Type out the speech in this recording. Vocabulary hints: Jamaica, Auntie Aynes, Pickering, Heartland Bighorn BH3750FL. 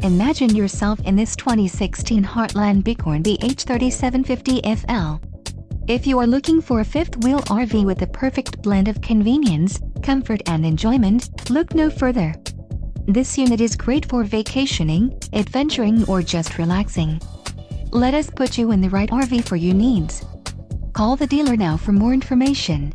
Imagine yourself in this 2016 Heartland Bighorn BH3750FL. If you are looking for a fifth-wheel RV with the perfect blend of convenience, comfort and enjoyment, look no further. This unit is great for vacationing, adventuring or just relaxing. Let us put you in the right RV for your needs. Call the dealer now for more information.